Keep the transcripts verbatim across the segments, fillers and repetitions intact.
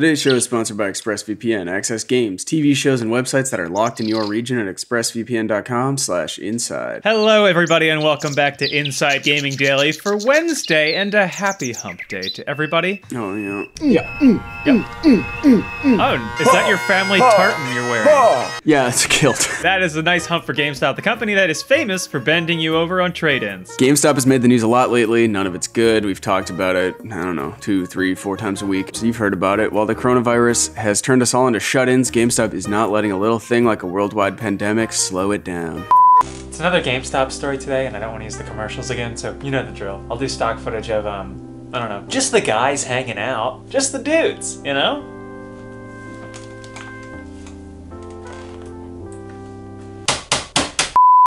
Today's show is sponsored by ExpressVPN. Access games, T V shows, and websites that are locked in your region at express v p n dot com slash inside. Hello, everybody, and welcome back to Inside Gaming Daily for Wednesday, and a happy hump day to everybody. Oh, yeah. Yeah. Mm, yeah. Mm, mm, mm. Oh, is that your family tartan you're wearing? Yeah, it's a kilt. That is a nice hump for GameStop, the company that is famous for bending you over on trade-ins. GameStop has made the news a lot lately. None of it's good. We've talked about it, I don't know, two, three, four times a week. So you've heard about it. Well, the coronavirus has turned us all into shut-ins. GameStop is not letting a little thing like a worldwide pandemic slow it down. It's another GameStop story today, and I don't want to use the commercials again, so you know the drill. I'll do stock footage of, um, I don't know, just the guys hanging out. Just the dudes, you know?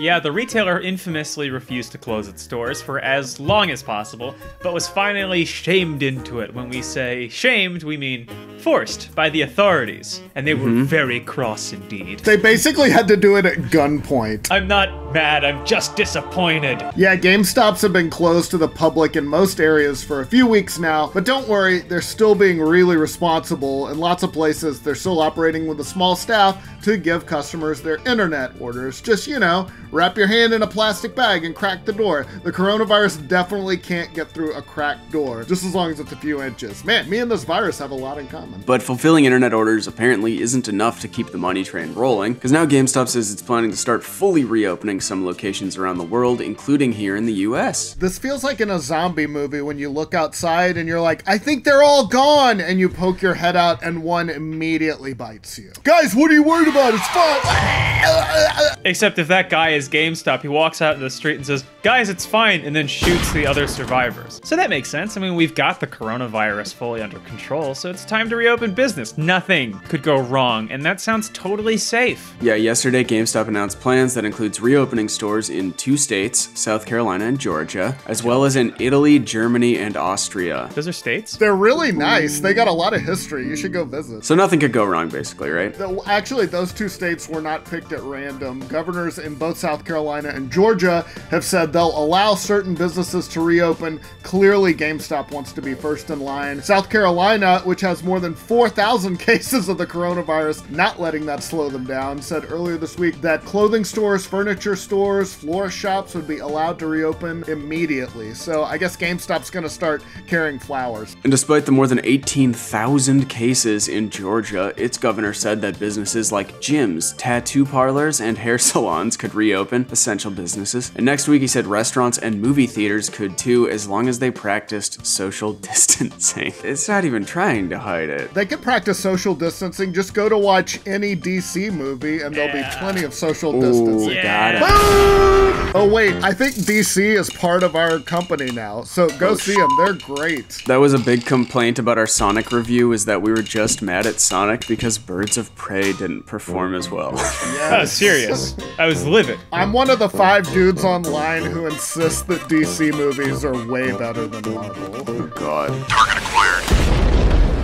Yeah, the retailer infamously refused to close its stores for as long as possible, but was finally shamed into it. When we say shamed, we mean forced by the authorities. And they mm-hmm. were very cross indeed. They basically had to do it at gunpoint. I'm not mad, I'm just disappointed. Yeah, GameStops have been closed to the public in most areas for a few weeks now, but don't worry, they're still being really responsible. In lots of places, they're still operating with a small staff to give customers their internet orders. Just, you know, wrap your hand in a plastic bag and crack the door. The coronavirus definitely can't get through a cracked door, just as long as it's a few inches. Man, me and this virus have a lot in common. But fulfilling internet orders apparently isn't enough to keep the money train rolling, because now GameStop says it's planning to start fully reopening some locations around the world, including here in the U S. This feels like in a zombie movie when you look outside and you're like, I think they're all gone, and you poke your head out and one immediately bites you. Guys, what are you worried about? It's fun! Except if that guy is GameStop, he walks out in the street and says, guys, it's fine, and then shoots the other survivors. So that makes sense. I mean, we've got the coronavirus fully under control, so it's time to reopen business. Nothing could go wrong, and that sounds totally safe. Yeah, yesterday GameStop announced plans that includes reopening stores in two states, South Carolina and Georgia, as well as in Italy, Germany, and Austria. Those are states? They're really nice. They got a lot of history. You should go visit. So nothing could go wrong, basically, right? Actually, those two states were not picked at random. Governors in both South South Carolina and Georgia have said they'll allow certain businesses to reopen. Clearly, GameStop wants to be first in line. South Carolina, which has more than four thousand cases of the coronavirus, not letting that slow them down, said earlier this week that clothing stores, furniture stores, florist shops would be allowed to reopen immediately. So I guess GameStop's going to start carrying flowers. And despite the more than eighteen thousand cases in Georgia, its governor said that businesses like gyms, tattoo parlors, and hair salons could reopen. Open essential businesses. And next week he said restaurants and movie theaters could too, as long as they practiced social distancing. It's not even trying to hide it. They could practice social distancing. Just go to watch any D C movie and yeah. there'll be plenty of social distancing. Ooh, yeah. Got it. Oh wait, I think D C is part of our company now, so go oh, see them. They're great. That was a big complaint about our Sonic review, is that we were just mad at Sonic because Birds of Prey didn't perform as well. Yes. Oh, serious. I was livid. I'm one of the five dudes online who insists that D C movies are way better than Marvel. Oh god. Target acquired.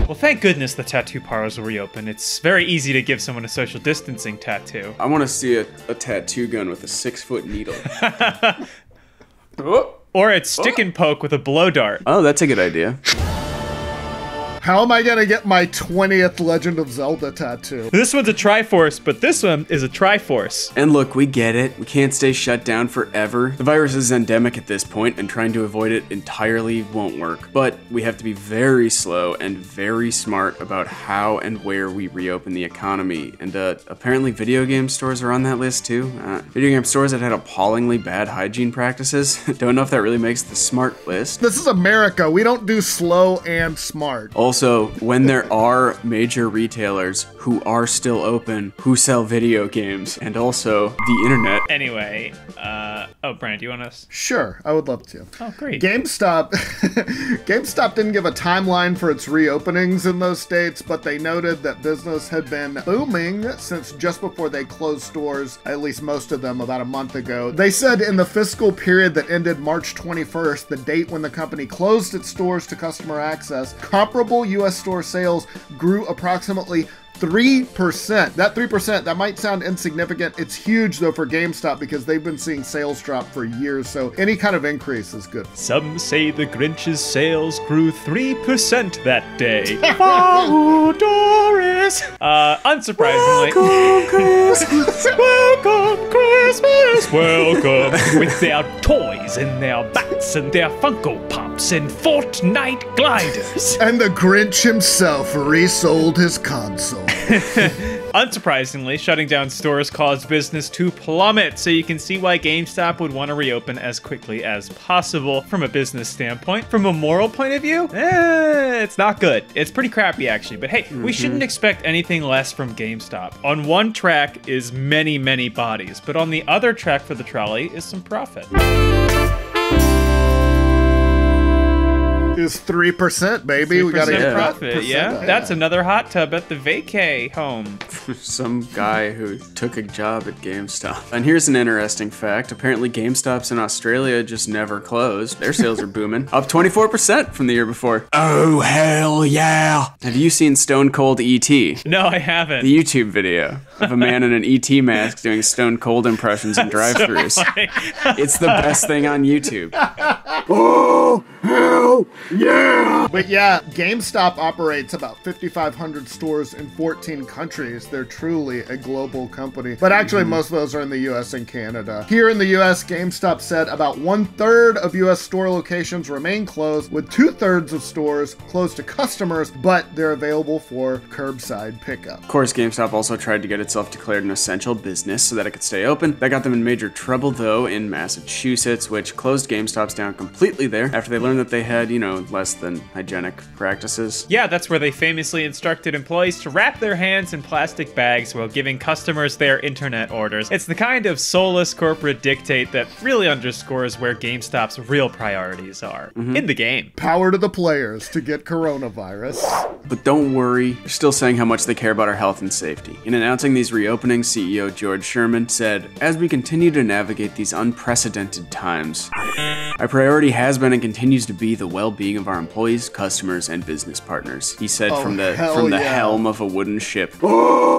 Well, thank goodness the tattoo parlors will reopen. It's very easy to give someone a social distancing tattoo. I want to see a, a tattoo gun with a six-foot needle. Or a stick and poke with a blow dart. Oh, that's a good idea. How am I gonna get my twentieth Legend of Zelda tattoo? This one's a Triforce, but this one is a Triforce. And look, we get it. We can't stay shut down forever. The virus is endemic at this point, and trying to avoid it entirely won't work. But we have to be very slow and very smart about how and where we reopen the economy. And uh, apparently video game stores are on that list too. Uh, video game stores that had appallingly bad hygiene practices. Don't know if that really makes the smart list. This is America. We don't do slow and smart. Also, Also, when there are major retailers who are still open, who sell video games, and also the internet. Anyway, uh, oh, Brian, do you want us? Sure, I would love to. Oh, great. GameStop, GameStop didn't give a timeline for its reopenings in those states, but they noted that business had been booming since just before they closed stores, at least most of them, about a month ago. They said in the fiscal period that ended March twenty-first, the date when the company closed its stores to customer access, comparable U S store sales grew approximately three percent. That three percent, that might sound insignificant. It's huge though for GameStop because they've been seeing sales drop for years, so any kind of increase is good. Some say the Grinch's sales grew three percent that day. Follow Doris! Uh, unsurprisingly. Welcome Christmas! Welcome Christmas! Welcome! With their toys and their bats and their Funko Pops and Fortnite gliders. And the Grinch himself resold his console. Unsurprisingly, shutting down stores caused business to plummet, so you can see why GameStop would want to reopen as quickly as possible from a business standpoint. From a moral point of view, eh, it's not good. It's pretty crappy, actually. But hey, mm-hmm. we shouldn't expect anything less from GameStop. On one track is many, many bodies, but on the other track for the trolley is some profit. Is three percent, baby. three percent we got a profit. Percent, yeah, uh, that's yeah. another hot tub at the vacay home. Some guy who took a job at GameStop. And here's an interesting fact: apparently, GameStops in Australia just never closed. Their sales are booming, up twenty-four percent from the year before. Oh hell yeah! Have you seen Stone Cold E T? No, I haven't. The YouTube video of a man in an E T mask doing Stone Cold impressions in drive-thrus. So it's the best thing on YouTube. Oh hell! Yeah! But yeah, GameStop operates about fifty-five hundred stores in fourteen countries. They're truly a global company. But actually, mm-hmm. most of those are in the U S and Canada. Here in the U S, GameStop said about one-third of U S store locations remain closed, with two-thirds of stores closed to customers, but they're available for curbside pickup. Of course, GameStop also tried to get itself declared an essential business so that it could stay open. That got them in major trouble, though, in Massachusetts, which closed GameStops down completely there after they learned that they had, you know, less than hygienic practices. Yeah, that's where they famously instructed employees to wrap their hands in plastic bags while giving customers their internet orders. It's the kind of soulless corporate dictate that really underscores where GameStop's real priorities are mm-hmm. in the game. Power to the players to get coronavirus. But don't worry, they're still saying how much they care about our health and safety. In announcing these reopenings, C E O George Sherman said, "As we continue to navigate these unprecedented times, our priority has been and continues to be the well-being of our employees, customers, and business partners," he said oh, from the from the yeah. helm of a wooden ship.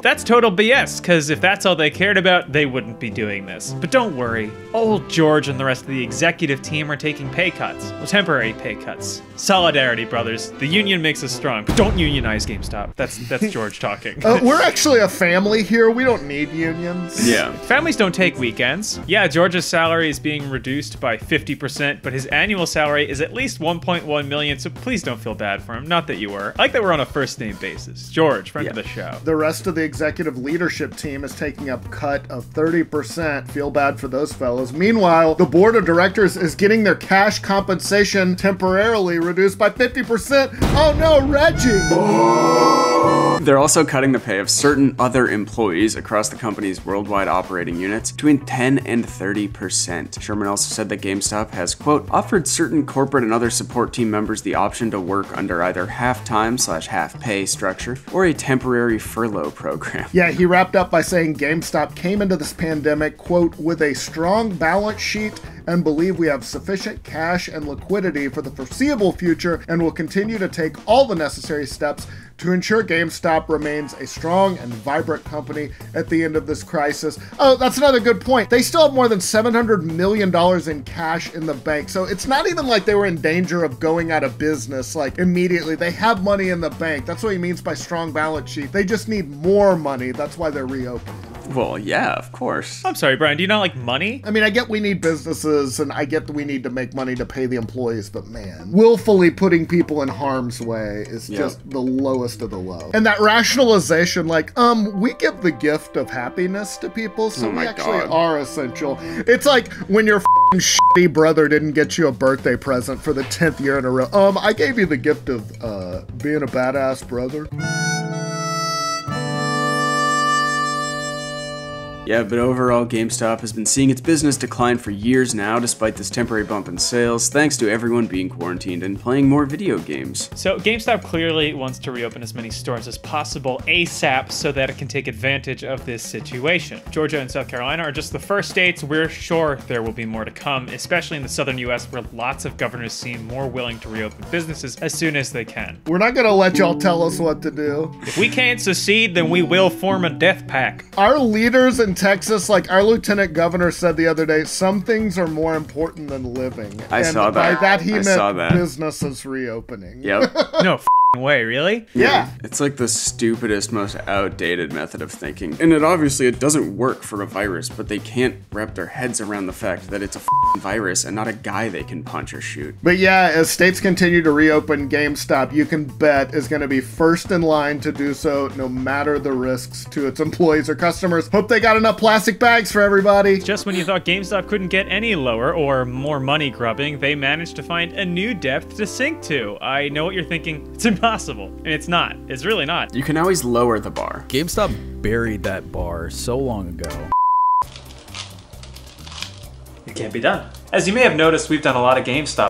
That's total B S, because if that's all they cared about, they wouldn't be doing this. But don't worry, old George and the rest of the executive team are taking pay cuts. Well, temporary pay cuts. Solidarity, brothers. The union makes us strong. But don't unionize GameStop. That's that's George talking. Uh, we're actually a family here. We don't need unions. Yeah. Families don't take weekends. Yeah, George's salary is being reduced by fifty percent, but his annual salary is at least one point one million, so please don't feel bad for him. Not that you were. I like that we're on a first name basis. George, friend yeah. of the show. The rest of the executive leadership team is taking a cut of thirty percent. Feel bad for those fellas. Meanwhile, the board of directors is getting their cash compensation temporarily reduced by fifty percent. Oh no, Reggie! Oh. They're also cutting the pay of certain other employees across the company's worldwide operating units between ten and thirty percent. Sherman also said that GameStop has, quote, offered certain corporate and other support team members the option to work under either half-time slash half-pay structure or a temporary furlough program. Yeah, he wrapped up by saying GameStop came into this pandemic, quote, with a strong balance sheet and believe we have sufficient cash and liquidity for the foreseeable future and will continue to take all the necessary steps to ensure GameStop remains a strong and vibrant company at the end of this crisis. Oh, that's another good point. They still have more than seven hundred million dollars in cash in the bank. So it's not even like they were in danger of going out of business, like immediately. They have money in the bank. That's what he means by strong balance sheet. They just need more money. That's why they're reopening. Well, yeah, of course. I'm sorry, Brian, do you not like money? I mean, I get we need businesses, and I get that we need to make money to pay the employees, but man, willfully putting people in harm's way is yep. just the lowest of the low. And that rationalization, like, um, we give the gift of happiness to people, so oh we actually God. are essential. It's like when your f***ing shitty brother didn't get you a birthday present for the tenth year in a row. Um, I gave you the gift of uh, being a badass brother. Yeah, but overall, GameStop has been seeing its business decline for years now, despite this temporary bump in sales, thanks to everyone being quarantined and playing more video games. So GameStop clearly wants to reopen as many stores as possible ASAP so that it can take advantage of this situation. Georgia and South Carolina are just the first states. We're sure there will be more to come, especially in the southern U S where lots of governors seem more willing to reopen businesses as soon as they can. We're not gonna let y'all tell us what to do. If we can't secede, then we will form a death pact. Our leaders in Texas, like our lieutenant governor said the other day, some things are more important than living. I and saw that. By that he I meant saw that. Businesses reopening. Yep. No f***ing way, really? Yeah. It's like the stupidest, most outdated method of thinking. And it obviously, it doesn't work for a virus, but they can't wrap their heads around the fact that it's a f***ing virus and not a guy they can punch or shoot. But yeah, as states continue to reopen, GameStop, you can bet, is going to be first in line to do so, no matter the risks to its employees or customers. Hope they got enough plastic bags for everybody. Just when you thought GameStop couldn't get any lower or more money grubbing, they managed to find a new depth to sink to. I know what you're thinking. It's impossible. And it's not. It's really not. You can always lower the bar. GameStop buried that bar so long ago. It can't be done. As you may have noticed, we've done a lot of GameStop.